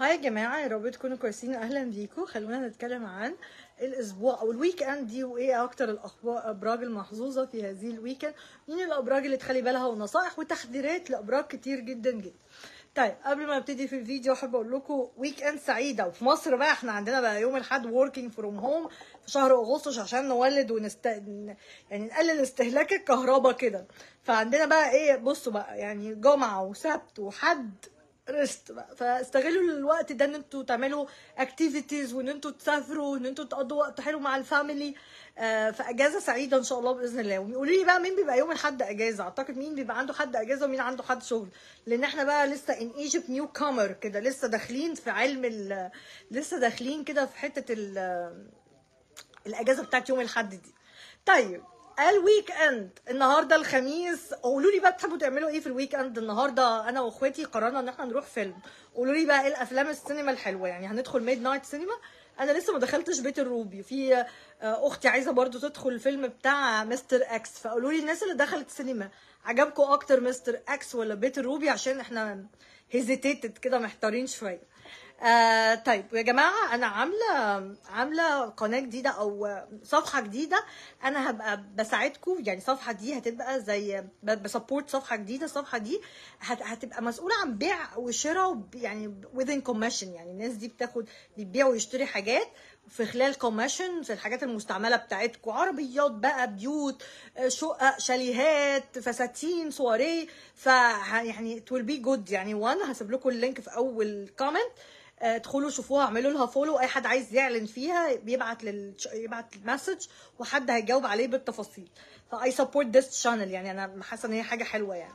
هاي يا جماعه، يا رب تكونوا كويسين. اهلا بيكم. خلونا نتكلم عن الاسبوع او الويك اند دي، وايه اكتر الابراج المحظوظه في هذه الويك اند، مين الابراج اللي تخلي بالها، ونصائح وتحذيرات لابراج كتير جدا جدا. طيب قبل ما ابتدي في الفيديو احب اقول لكم ويك اند سعيده. وفي مصر بقى احنا عندنا بقى يوم الاحد وركينج فروم هوم في شهر اغسطس عشان نولد يعني نقلل استهلاك الكهرباء كده. فعندنا بقى ايه، بصوا بقى يعني جمعه وسبت وحد ريست بقى، فاستغلوا الوقت ده ان انتوا تعملوا اكتيفيتيز وان انتوا تسافروا وان انتوا تقضوا وقت حلو مع الفاميلي. فاجازه سعيده ان شاء الله باذن الله. وقولوا لي بقى مين بيبقى يوم الاحد اجازه، اعتقد مين بيبقى عنده حد اجازه ومين عنده حد شغل، لان احنا بقى لسه ان ايجيبت نيو كامر كده، لسه داخلين في لسه داخلين كده في حته الاجازه بتاعت يوم الاحد دي. طيب الويك اند النهارده الخميس، قولوا لي بقى بتحبوا تعملوا ايه في الويك اند. النهارده انا واخواتي قررنا ان احنا نروح فيلم، قولوا لي بقى ايه الافلام السينما الحلوه، يعني هندخل ميد نايت سينما. انا لسه ما دخلتش بيت الروبي، في اختي عايزه برضو تدخل الفيلم بتاع مستر اكس، فقولوا لي الناس اللي دخلت سينما عجبكم اكتر مستر اكس ولا بيت الروبي، عشان احنا هيزيتيتد كده محتارين شويه. طيب يا جماعه انا عامله قناه جديده او صفحه جديده، انا هبقى بساعدكم، يعني الصفحه دي هتبقى زي بسبورت صفحه جديده. الصفحه دي هتبقى مسؤوله عن بيع وشراء، يعني within commission، يعني الناس دي بتبيع ويشتري حاجات في خلال كوميشن في الحاجات المستعمله بتاعتكم، عربيات بقى، بيوت، شقق، شاليهات، فساتين، سواريه. ف يعني it will be good يعني. وانا هسيب لكم اللينك في اول كومنت، ادخلوا شوفوها، اعملوا لها فولو. اي حد عايز يعلن فيها بيبعت يبعت المسج وحد هيجاوب عليه بالتفاصيل. فاي سبورت ذس شانل، يعني انا حاسه ان هي حاجه حلوه يعني.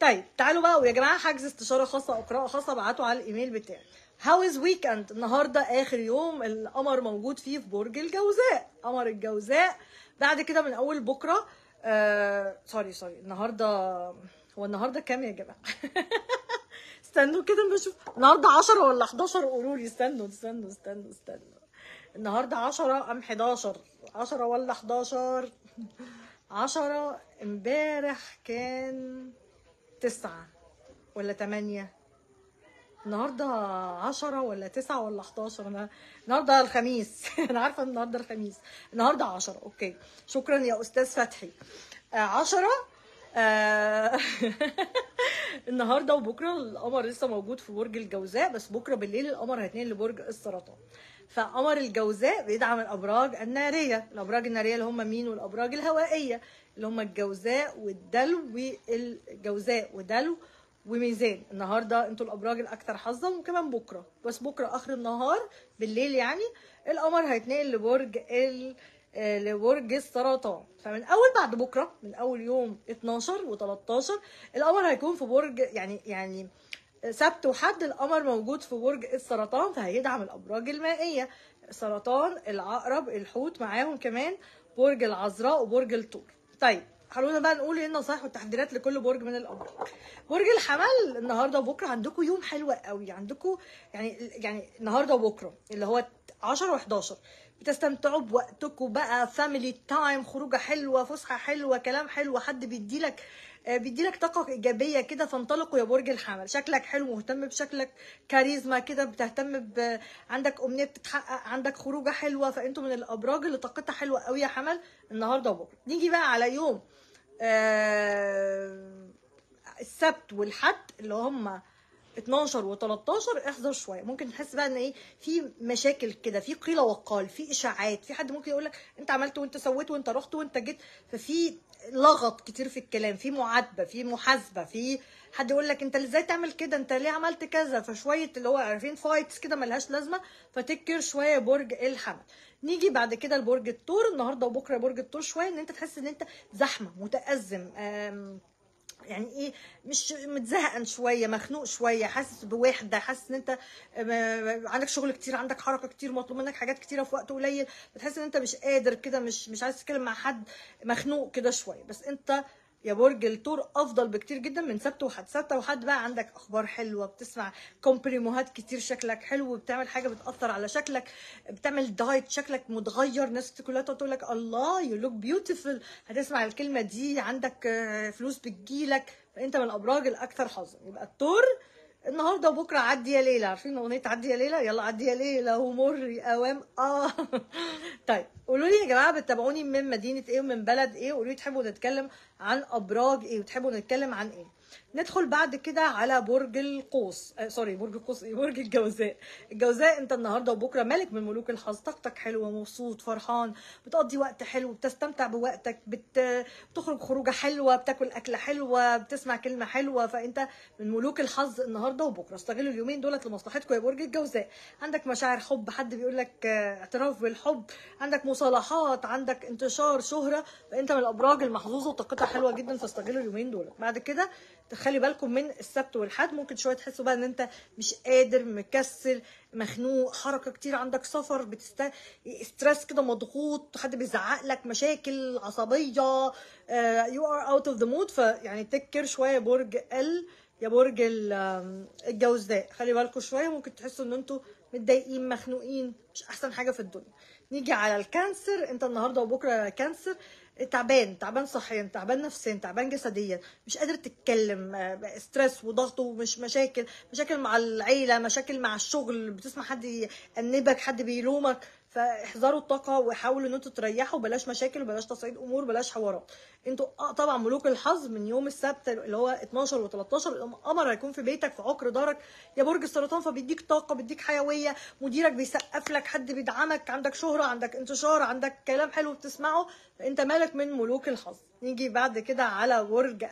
طيب تعالوا بقى ويا جماعه حجز استشاره خاصه او قراءه خاصه، ابعتوا على الايميل بتاعي. هاو از ويك اند، النهارده اخر يوم القمر موجود فيه في برج الجوزاء، قمر الجوزاء. بعد كده من اول بكره سوري النهارده، هو النهارده كام يا جماعه؟ استنوا كده بشوف النهارده 10 ولا 11، قولوا لي. استنوا النهارده 10 ام 11؟ 10 ولا 11؟ 10. امبارح كان 9 ولا 8؟ النهارده 10 ولا 9 ولا 11؟ انا النهارده الخميس انا عارفه النهارده الخميس. النهارده 10. اوكي شكرا يا استاذ فتحي. 10 النهارده وبكره القمر لسه موجود في برج الجوزاء، بس بكره بالليل القمر هيتنقل لبرج السرطان. فقمر الجوزاء بيدعم الابراج الناريه، الابراج الناريه اللي هم مين، والابراج الهوائيه اللي هم الجوزاء والدلو، والجوزاء ودلو وميزان. النهارده انتوا الابراج الاكثر حظا، وكمان بكره، بس بكره اخر النهار بالليل يعني القمر هيتنقل لبرج السرطان. فمن اول بعد بكره من اول يوم 12 و13 القمر هيكون في برج، يعني سبت وحد القمر موجود في برج السرطان، فهيدعم الابراج المائيه، السرطان، العقرب، الحوت، معاهم كمان برج العذراء وبرج الثور. طيب خلونا بقى نقول ايه النصايح والتحذيرات لكل برج من الابراج. برج الحمل النهارده وبكره عندكم يوم حلو قوي، عندكم يعني النهارده وبكره اللي هو 10 و11 بتستمتعوا بوقتكم بقى، فاميلي تايم، خروجه حلوه، فسحه حلوه، كلام حلو، حد بيديلك طاقه ايجابيه كده. فانطلقوا يا برج الحمل، شكلك حلو، مهتم بشكلك، كاريزما كده، بتهتم عندك امنيه بتتحقق، عندك خروجه حلوه. فانتوا من الابراج اللي طاقتها حلوه قوي يا حمل النهارده وبكره. نيجي بقى على يوم السبت والحد اللي هم 12 و13 احذر شويه، ممكن تحس بقى ان ايه، في مشاكل كده، في قيل وقال، في اشاعات، في حد ممكن يقول لك انت عملت وانت سويت وانت رحت وانت جيت، ففي لغط كتير في الكلام، في معاتبه، في محاسبه، في حد يقول لك انت ازاي تعمل كده، انت ليه عملت كذا، فشويه اللي هو عارفين فايتس كده ملهاش لازمه، فتكر شويه برج الحمل. نيجي بعد كده لبرج الثور النهارده وبكره، برج الثور شويه ان انت تحس ان انت زحمه، متأزم، يعني ايه، مش متزهقن شويه، مخنوق شويه، حاسس بوحده، حاسس ان انت عندك شغل كتير، عندك حركه كتير، مطلوب منك حاجات كتيره في وقت قليل، بتحس ان انت مش قادر كده، مش عايز تتكلم مع حد، مخنوق كده شويه. بس انت يا برج الثور افضل بكتير جدا من سبت وحد. سبت وحد بقى عندك اخبار حلوه، بتسمع كومبليموهات كتير، شكلك حلو، بتعمل حاجه بتاثر على شكلك، بتعمل دايت، شكلك متغير، ناس كلها تقول لك الله يو لوك بيوتيفل، هتسمع الكلمه دي، عندك فلوس بتجيلك. فانت من الابراج الاكثر حظا، يبقى الثور النهارده وبكره عدي يا ليله، عارفين اغنيه عدي يا ليله؟ يلا عدي يا ليله ومر اوام. طيب قولوا لي يا جماعه بتتابعوني من مدينه ايه ومن بلد ايه، وقولوا لي تحبوا نتكلم عن ابراج ايه وتحبوا نتكلم عن ايه. ندخل بعد كده على برج القوس، سوري برج القوس ايه، برج الجوزاء. الجوزاء انت النهارده وبكره ملك من ملوك الحظ، طاقتك حلوه، مبسوط، فرحان، بتقضي وقت حلو، بتستمتع بوقتك، بتخرج خروجه حلوه، بتاكل اكله حلوه، بتسمع كلمه حلوه، فانت من ملوك الحظ النهارده وبكره. استغلوا اليومين دولت لمصلحتكم يا برج الجوزاء. عندك مشاعر حب، حد بيقول لك اعتراف بالحب، عندك مصالحات، عندك انتشار، شهره، فانت من الابراج المحظوظه وطاقتها حلوه جدا، فاستغلوا اليومين دولت. بعد كده خلي بالكم من السبت والحد، ممكن شويه تحسوا بقى ان انت مش قادر، مكسل، مخنوق، حركه كتير، عندك سفر، ستريس كده، مضغوط، حد بيزعق لك، مشاكل، عصبيه، يو ار اوت اوف ذا مود، فيعني تكر شويه يا برج الجوزاء، خلي بالكم شويه، ممكن تحسوا ان انتوا متضايقين، مخنوقين، مش احسن حاجه في الدنيا. نيجي على الكانسر، انت النهارده وبكره يا كانسر تعبان، تعبان صحيا، تعبان نفسيا، تعبان جسديا، مش قادر تتكلم، ستريس وضغط ومش مشاكل مع العيله، مشاكل مع الشغل، بتسمع حد يأنبك، حد بيلومك، فاحذروا الطاقه وحاولوا ان انتوا تريحوا، بلاش مشاكل وبلاش تصعيد امور، بلاش حوارات. انتوا طبعا ملوك الحظ من يوم السبت اللي هو 12 و13 القمر هيكون في بيتك في عقر دارك يا برج السرطان، فبيديك طاقه، بيديك حيويه، مديرك بيسقف لك، حد بيدعمك، عندك شهره، عندك انتشار، عندك كلام حلو بتسمعه، فانت مالك من ملوك الحظ. نيجي بعد كده على برج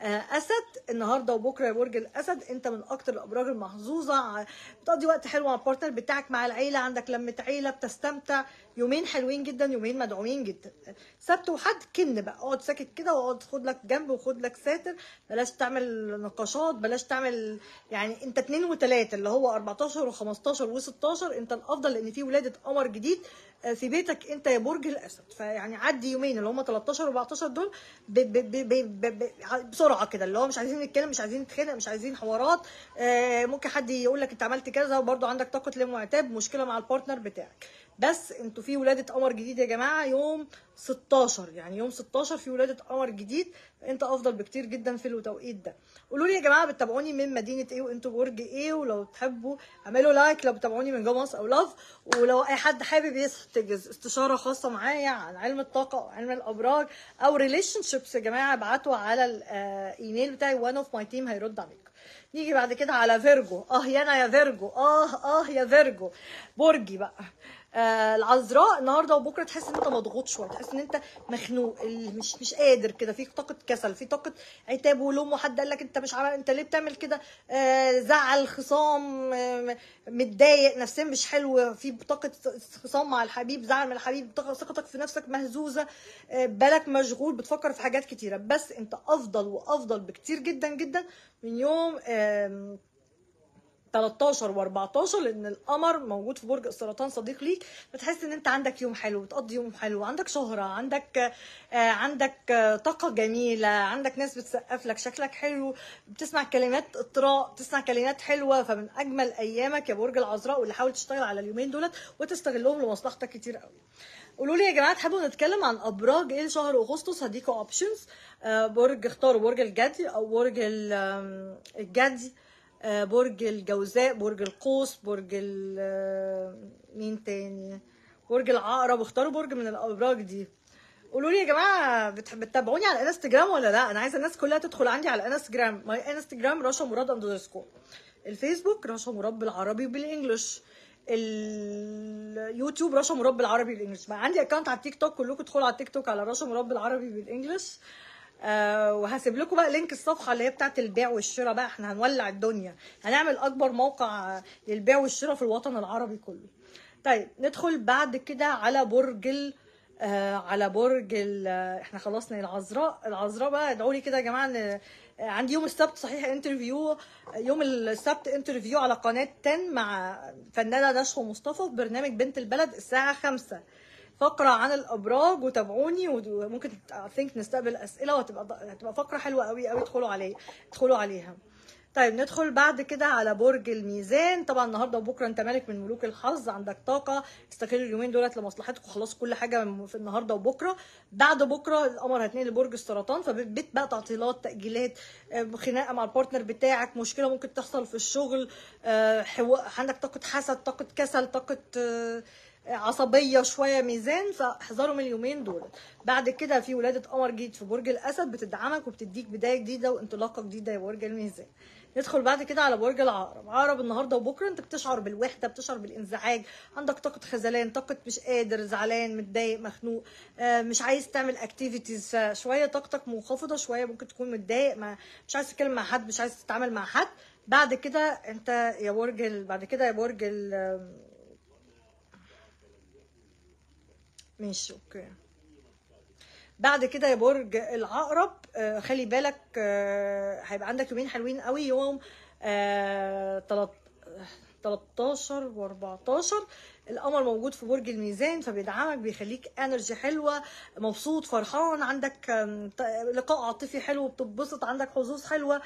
الاسد، النهارده وبكره يا برج الاسد انت من اكتر الابراج المحظوظه، بتقضي وقت حلو مع البارتنر بتاعك، مع العيله، عندك لمه عيله، بتستمتع، يومين حلوين جدا، يومين مدعومين جدا. سبت وحد كن بقى، اقعد ساكت كده واقعد خد لك جنب وخد لك ساتر، بلاش تعمل نقاشات، بلاش تعمل، يعني انت 2 و3 اللي هو 14 و15 و16 انت الافضل، لان في ولاده قمر جديد في بيتك انت يا برج الاسد، فيعني عدي يومين اللي هم 13 و14 دول بسرعه كده، اللي هو مش عايزين نتكلم، مش عايزين نتخانق، مش عايزين حوارات، ممكن حد يقول لك انت عملت كذا، وبرده عندك طاقه لم وعتاب، مشكله مع البارتنر بتاعك. بس انتوا في ولاده قمر جديد يا جماعه يوم 16، يعني يوم 16 في ولاده قمر جديد، انت افضل بكتير جدا في التوقيت ده. قولوا لي يا جماعه بتتابعوني من مدينه ايه وانتوا برج ايه، ولو تحبوا اعملوا لايك لو بتتابعوني من جوه مصر او لاف، ولو اي حد حابب يحجز استشاره خاصه معايا عن علم الطاقه او علم الابراج او ريليشن شيبس يا جماعه ابعتوا على الايميل بتاعي، وان اوف ماي تيم هيرد عليكم. نيجي بعد كده على فيرجو، يا انا يا فيرجو، يا فيرجو برجي بقى، العذراء النهارده وبكره تحس ان انت مضغوط شويه، تحس ان انت مخنوق، مش قادر كده، فيك طاقه كسل، في طاقه عتاب ولوم، وحد قال لك انت مش عارف انت ليه بتعمل كده، زعل، خصام، متضايق، نفسيا مش حلو، في طاقه خصام مع الحبيب، زعل من الحبيب، ثقتك في نفسك مهزوزه، بالك مشغول، بتفكر في حاجات كتيره، بس انت افضل وافضل بكتير جدا جدا من يوم 13 و14 لان القمر موجود في برج السرطان صديق ليك، بتحس ان انت عندك يوم حلو، بتقضي يوم حلو، عندك شهره، عندك طاقه جميله، عندك ناس بتسقف لك، شكلك حلو، بتسمع كلمات اطراء، بتسمع كلمات حلوه، فمن اجمل ايامك يا برج العذراء، واللي حاول تشتغل على اليومين دولت وتستغلهم لمصلحتك كتير قوي. قولوا لي يا جماعه تحبوا نتكلم عن ابراج ايه لشهر اغسطس، هديكوا اوبشنز، برج اختاروا برج الجدي او برج الجدي، برج الجوزاء، برج القوس، برج مين تاني، برج العقرب، اختاروا برج من الابراج دي. قولوا لي يا جماعه بتتابعوني على انستجرام ولا لا؟ انا عايزه الناس كلها تدخل عندي على انستجرام، ماي انستجرام رشا مراد _ الفيسبوك رشا مراد بالعربي وبالانجلش، اليوتيوب رشا مراد بالعربي والانجلش، بقى عندي اكونت على التيك توك، كلكم ادخلوا على التيك توك على رشا مراد بالعربي والانجلش، وهسيب لكم بقى لينك الصفحه اللي هي بتاعت البيع والشراء بقى، احنا هنولع الدنيا، هنعمل اكبر موقع للبيع والشراء في الوطن العربي كله. طيب ندخل بعد كده على احنا خلصنا العذراء. العذراء بقى ادعوا لي كده يا جماعه، عندي يوم السبت صحيح انترفيو، يوم السبت انترفيو على قناه 10 مع فنانه نشهة مصطفى في برنامج بنت البلد الساعه 5، فقرة عن الابراج، وتابعوني، وممكن نستقبل اسئله، وهتبقى فقره حلوه قوي قوي، ادخلوا عليها. طيب ندخل بعد كده على برج الميزان. طبعا النهارده وبكره انت مالك من ملوك الحظ، عندك طاقه، استغل اليومين دولت لمصلحتك وخلاص كل حاجه في النهارده وبكره. بعد بكره القمر هتنقل لبرج السرطان، فبيت بقى تعطيلات، تاجيلات، خناقه مع البارتنر بتاعك، مشكله ممكن تحصل في الشغل، عندك طاقه حسد، طاقه كسل، طاقه عصبيه شويه ميزان، فاحذروا من اليومين دول. بعد كده في ولاده قمر جديد في برج الاسد بتدعمك وبتديك بدايه جديده وانطلاقه جديده يا برج الميزان. ندخل بعد كده على برج العقرب. عقرب النهارده وبكره انت بتشعر بالوحده، بتشعر بالانزعاج، عندك طاقه خذلان، طاقه مش قادر، زعلان، متضايق، مخنوق، مش عايز تعمل اكتيفيتيز، فشويه طاقتك منخفضه، شويه ممكن تكون متضايق، مش عايز تتكلم مع حد، مش عايز تتعامل مع حد. بعد كده انت يا برج، بعد كده يا برج ماشي اوكي. بعد كده يا برج العقرب خلي بالك، هيبقى عندك يومين حلوين قوي، يوم 13 و14 القمر موجود في برج الميزان، فبيدعمك، بيخليك انرجي حلوه، مبسوط، فرحان، عندك لقاء عاطفي حلو، بتتبسط، عندك حظوظ حلوه،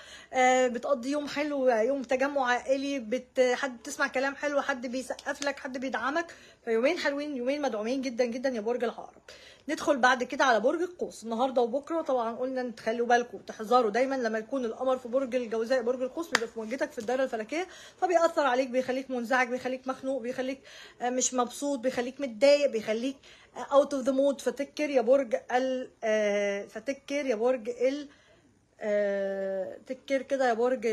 بتقضي يوم حلو، يوم تجمع عائلي، حد بتسمع كلام حلو، حد بيسقف لك، حد بيدعمك، فيومين حلوين، يومين مدعومين جدا جدا يا برج العقرب. ندخل بعد كده على برج القوس. النهارده وبكره طبعا قلنا تخلوا بالكم وتحذروا دايما لما يكون القمر في برج الجوزاء، برج القوس بيبقى في موجتك في الدايره الفلكيه، فبيأثر عليك، بيخليك منزعج، بيخليك مخنوق، بيخليك مش مبسوط، بيخليك متضايق، بيخليك اوت اوف ذا مود. فتذكر يا برج ال تذكر كده يا برج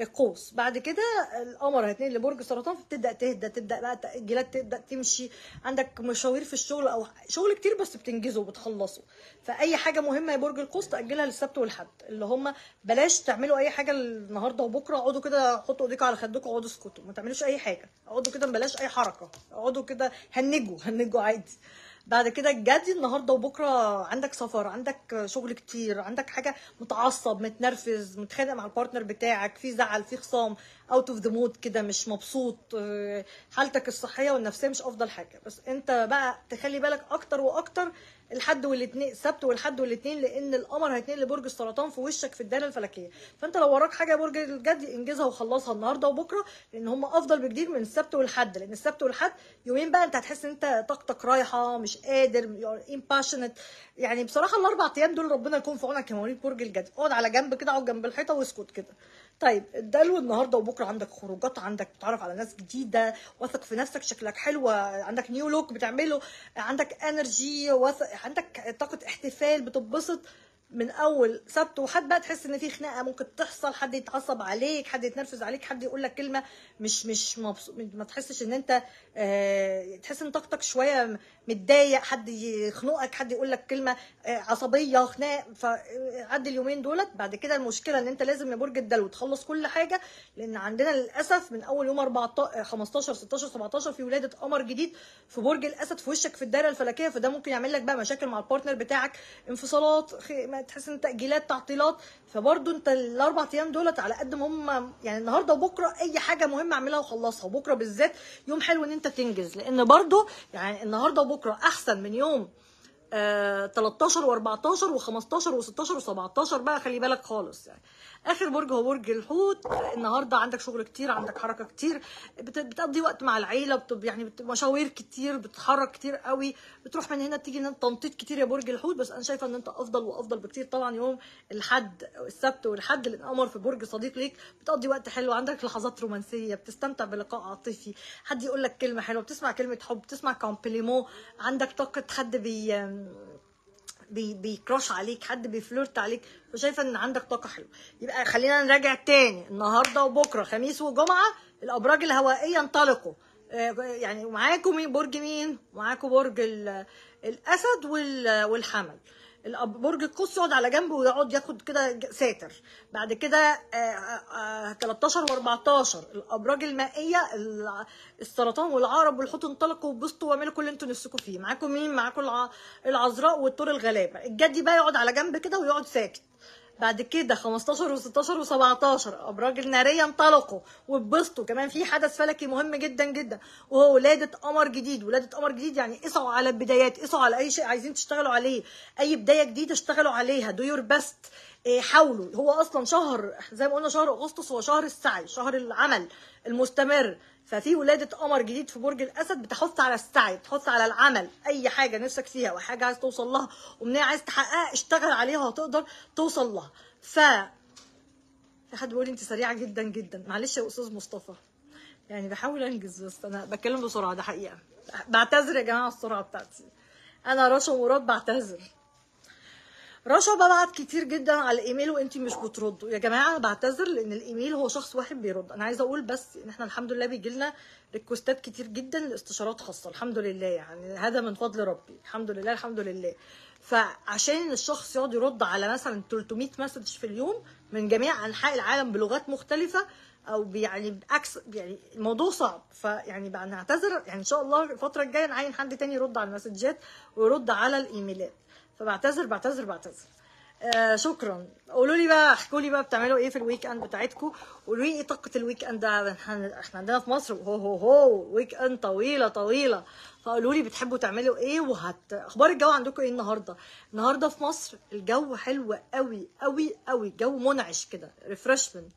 القوس. بعد كده القمر هيتنقل لبرج السرطان، فبتبدا تهدى، تبدا بقى تاجيلات تبدا تمشي، عندك مشاوير في الشغل او شغل كتير بس بتنجزه وبتخلصه، فاي حاجه مهمه يا برج القوس تاجلها للسبت والحد، اللي هم بلاش تعملوا اي حاجه النهارده وبكره، اقعدوا كده حطوا ايديكم على خدكم، اقعدوا اسكتوا، ما تعملوش اي حاجه، اقعدوا كده بلاش اي حركه، اقعدوا كده هنجوا عادي. بعد كده الجدي النهارده وبكره عندك سفر، عندك شغل كتير، عندك حاجه، متعصب، متنرفز، متخانق مع البارتنر بتاعك، في زعل، في خصام، اوت اوف ذا مود كده، مش مبسوط، حالتك الصحيه والنفسيه مش افضل حاجه. بس انت بقى تخلي بالك اكتر واكتر الحد والاثنين، السبت والحد والاثنين، لان القمر هيتنقل لبرج السرطان في وشك في الداله الفلكيه، فانت لو وراك حاجه يا برج الجدي انجزها وخلصها النهارده وبكره، لان هم افضل بكتير من السبت والحد، لان السبت والحد يومين بقى انت هتحس ان انت طاقتك رايحه، مش قادر، امباشنت، يعني بصراحه الاربع ايام دول ربنا يكون في عونك يا مواليد برج الجدي. اقعد على جنب كده، اقعد جنب الحيطه واسكت كده. طيب الدلو النهارده وبكره عندك خروجات، عندك بتتعرف على ناس جديده، واثق في نفسك، شكلك حلو، عندك نيو لوك بتعمله، عندك انرجي، عندك طاقه احتفال، بتتبسط. من اول سبت وحد بقى تحس ان في خناقه ممكن تحصل، حد يتعصب عليك، حد يتنرفز عليك، حد يقول لك كلمه مش مبسوط، ما تحسش ان انت تحس ان طاقتك شويه متضايق، حد يخنقك، حد يقول لك كلمه عصبيه، خناق، فعدي اليومين دولت. بعد كده المشكله ان انت لازم يا برج الدلو تخلص كل حاجه، لان عندنا للاسف من اول يوم 15 16 17 في ولاده قمر جديد في برج الاسد في وشك في الدايره الفلكيه، فده ممكن يعمل لك بقى مشاكل مع البارتنر بتاعك، انفصالات، تحس ان تاجيلات، تعطيلات، فبرضه انت الاربع ايام دولت على قد ما هم، يعني النهارده وبكره اي حاجه مهمه اعملها وخلصها، وبكره بالذات يوم حلو ان انت تنجز، لان برضه يعني النهارده وبكره احسن من يوم 13 و14 و15 و16 و17 بقى، خلي بالك خالص. يعني اخر برج هو برج الحوت. النهارده عندك شغل كتير، عندك حركه كتير، بتقضي وقت مع العيله، يعني مشاوير كتير، بتتحرك كتير قوي، بتروح من هنا بتيجي هنا، تنطيط كتير يا برج الحوت. بس انا شايفه ان انت افضل وافضل بكتير طبعا يوم الحد، السبت والحد، لان القمر في برج صديق ليك، بتقضي وقت حلو، عندك لحظات رومانسيه، بتستمتع بلقاء عاطفي، حد يقول لك كلمه حلوه، بتسمع كلمه حب، بتسمع كومبليمون، عندك طاقه حد بيكراش عليك، حد بيفلرت عليك، وشايفه ان عندك طاقه حلوه. يبقى خلينا نراجع تاني. النهارده وبكره، خميس وجمعه، الابراج الهوائيه انطلقوا، يعني معاكم مين؟ برج مين؟ معاكم برج الاسد والحمل. برج القوس يقعد على جنب ويقعد ياخد كده ساتر. بعد كده 13 و14 الابراج المائيه، السرطان والعقرب والحوت انطلقوا وبسطوا واعملوا كل اللي انتوا نفسكم فيه. معاكم مين؟ معاكم العذراء والثور الغلابه. الجدي بقى يقعد على جنب كده ويقعد ساكت. بعد كده 15 و16 و17 الابراج الناريه انطلقوا واتبسطوا. كمان في حدث فلكي مهم جدا جدا وهو ولاده قمر جديد. ولاده قمر جديد يعني قسوا على البدايات، قسوا على اي شيء عايزين تشتغلوا عليه، اي بدايه جديده اشتغلوا عليها، دو يور بيست. حاولوا. هو اصلا شهر زي ما قلنا شهر اغسطس هو شهر السعي، شهر العمل المستمر، ففي ولاده قمر جديد في برج الاسد بتحث على السعي، بتحث على العمل. اي حاجه نفسك فيها وحاجه عايز توصل لها ومنها عايز تحققها اشتغل عليها وهتقدر توصل لها. في حد بيقول لي انت سريعه جدا جدا، معلش يا استاذ مصطفى يعني بحاول انجز بس انا بتكلم بسرعه، ده حقيقه بعتذر يا جماعه على السرعه بتاعتي، انا رشا مراد بعتذر. رشا ببعت كتير جدا على الايميل وانتي مش بتردوا يا جماعه، انا بعتذر لان الايميل هو شخص واحد بيرد. انا عايزه اقول بس ان احنا الحمد لله بيجي لنا ريكوستات كتير جدا لاستشارات خاصه الحمد لله، يعني هذا من فضل ربي الحمد لله الحمد لله. فعشان الشخص يقعد يرد على مثلا 300 مسج في اليوم من جميع انحاء العالم بلغات مختلفه او يعني يعني الموضوع صعب، فيعني بقى نعتذر يعني ان شاء الله الفتره الجايه نعين حد تاني يرد على المسجات ويرد على الايميلات، فبعتذر بعتذر بعتذر. شكرا. قولوا لي بقى، احكوا لي بقى بتعملوا ايه في الويك اند بتاعتكم، قولوا لي ايه طاقه الويك اند ده، احنا عندنا في مصر هو هو هو ويك اند طويله طويله، فقولوا لي بتحبوا تعملوا ايه اخبار الجو عندكم ايه النهارده؟ النهارده في مصر الجو حلو قوي قوي قوي، جو منعش كده ريفرشمنت،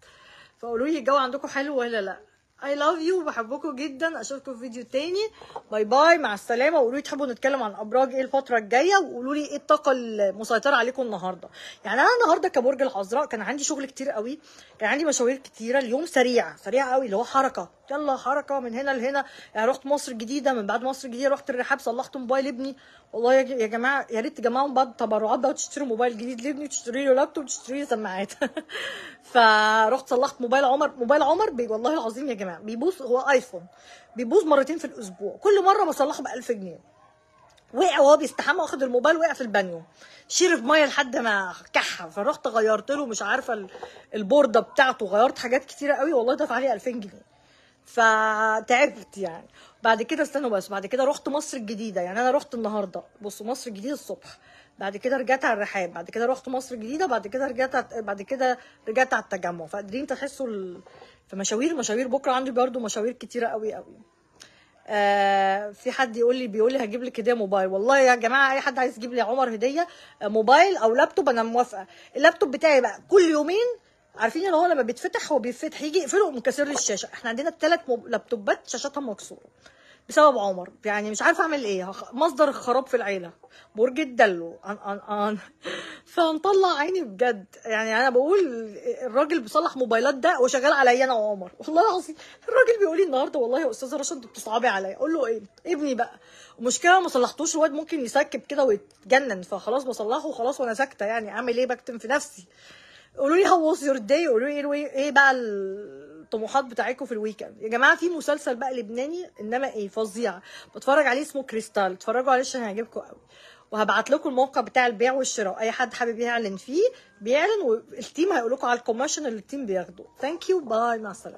فقولوا لي الجو عندكم حلو ولا لا؟ I love you وبحبكم جدا، اشوفكم في فيديو تاني، باي باي مع السلامه. وقولوا لي تحبوا نتكلم عن ابراج ايه الفتره الجايه، وقولوا لي ايه الطاقه المسيطره عليكم النهارده. يعني انا النهارده كبرج العذراء كان عندي شغل كتير قوي، كان عندي مشاوير كتيره، اليوم سريع سريع قوي اللي هو حركه يلا حركه من هنا لهنا، يعني رحت مصر الجديده، من بعد مصر الجديده رحت الرحاب صلحت موبايل ابني، والله يا جماعه يا ريت تجمعوا بعض تبرعات بقى وتشتروا موبايل جديد لابني وتشتري له لابتوب وتشتري له سماعات. فرحت صلحت موبايل عمر والله العظيم يا جماعه بيبوظ، هو ايفون بيبوظ مرتين في الاسبوع، كل مره بصلحه ب 1000 جنيه. وقع وهو بيستحمى واخد الموبايل وقع في البانيو، شرب ميه لحد ما كحه، فرحت غيرت له مش عارفه البورده بتاعته، غيرت حاجات كتيره قوي والله دفع عليه 2000 جنيه، فتعبت يعني. بعد كده استنوا بس، بعد كده رحت مصر الجديده، يعني انا رحت النهارده بصوا مصر الجديده الصبح، بعد كده رجعت على الرحاب، بعد كده رحت مصر الجديده، بعد كده رجعت على التجمع، فقادرين تحسوا فمشاوير بكره عندي برده مشاوير كتيره قوي قوي. في حد بيقول لي هجيب لك هديه موبايل، والله يا جماعه اي حد عايز يجيب لي عمر هديه موبايل او لابتوب انا موافقه. اللابتوب بتاعي بقى كل يومين عارفين ان هو لما بيتفتح هو بيتفتح يجي يقفله ويقوم كاسر لي الشاشه، احنا عندنا 3 لابتوبات شاشاتها مكسوره بسبب عمر، يعني مش عارفه اعمل ايه، مصدر خراب في العيله برج الدلو فهنطلع عيني بجد. يعني انا بقول الراجل بيصلح موبايلات ده وشغال عليا انا وعمر والله العظيم، الراجل بيقول لي النهارده والله يا استاذه رشا انت بتصعبي عليا، اقول له ايه ابني بقى المشكله ما صلحتوش، الواد ممكن يسكب كده ويتجنن، فخلاص بصلحه وخلاص وانا ساكته، يعني اعمل ايه بكتم في نفسي. قولوا لي هاو واز يور داي، قولوا لي ايه بقى الطموحات بتاعتكم في الويكند يا جماعه. في مسلسل بقى لبناني انما ايه فظيع بتفرج عليه اسمه كريستال، اتفرجوا عليه عشان هيعجبكم قوي، وهبعت لكم الموقع بتاع البيع والشراء، اي حد حابب يعلن فيه بيعلن، والتيم هيقول لكم على الكوميشن اللي التيم بياخده. ثانك يو باي مع السلامه.